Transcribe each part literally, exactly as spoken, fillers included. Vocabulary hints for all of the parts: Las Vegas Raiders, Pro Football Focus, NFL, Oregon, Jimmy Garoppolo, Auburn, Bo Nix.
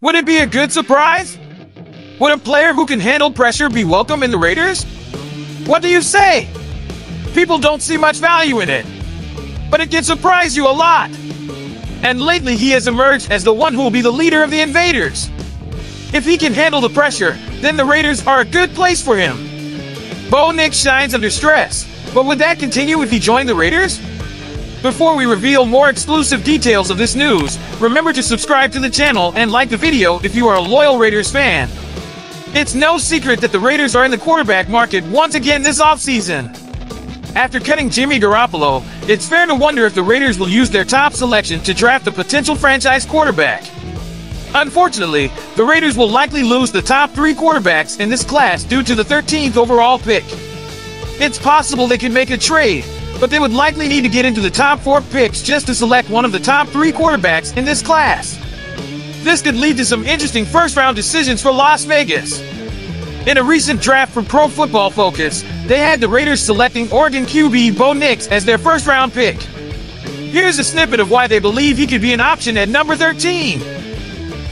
Would it be a good surprise? Would a player who can handle pressure be welcome in the Raiders? What do you say? People don't see much value in it, but it can surprise you a lot. And lately he has emerged as the one who will be the leader of the Invaders. If he can handle the pressure, then the Raiders are a good place for him. Bo Nix shines under stress, but would that continue if he joined the Raiders? Before we reveal more exclusive details of this news, remember to subscribe to the channel and like the video if you are a loyal Raiders fan. It's no secret that the Raiders are in the quarterback market once again this offseason. After cutting Jimmy Garoppolo, it's fair to wonder if the Raiders will use their top selection to draft a potential franchise quarterback. Unfortunately, the Raiders will likely lose the top three quarterbacks in this class due to the thirteenth overall pick. It's possible they could make a trade, but they would likely need to get into the top four picks just to select one of the top three quarterbacks in this class. This could lead to some interesting first-round decisions for Las Vegas. In a recent draft from Pro Football Focus, they had the Raiders selecting Oregon Q B Bo Nix as their first-round pick. Here's a snippet of why they believe he could be an option at number thirteen.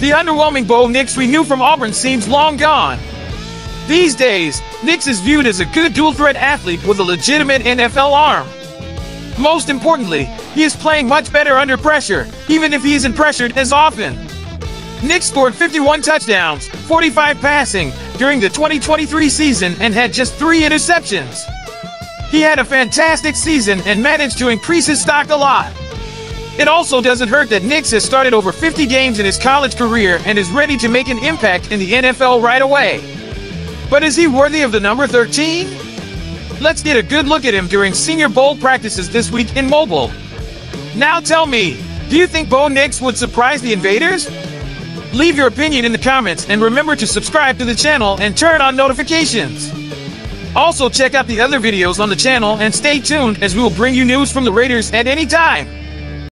The underwhelming Bo Nix we knew from Auburn seems long gone. These days, Nix is viewed as a good dual-threat athlete with a legitimate N F L arm. Most importantly, he is playing much better under pressure, even if he isn't pressured as often. Nix scored fifty-one touchdowns, forty-five passing, during the twenty twenty-three season and had just three interceptions. He had a fantastic season and managed to increase his stock a lot. It also doesn't hurt that Nix has started over fifty games in his college career and is ready to make an impact in the N F L right away. But is he worthy of the number thirteen? Let's get a good look at him during Senior Bowl practices this week in Mobile. Now tell me, do you think Bo Nix would surprise the Invaders? Leave your opinion in the comments and remember to subscribe to the channel and turn on notifications. Also check out the other videos on the channel and stay tuned as we will bring you news from the Raiders at any time.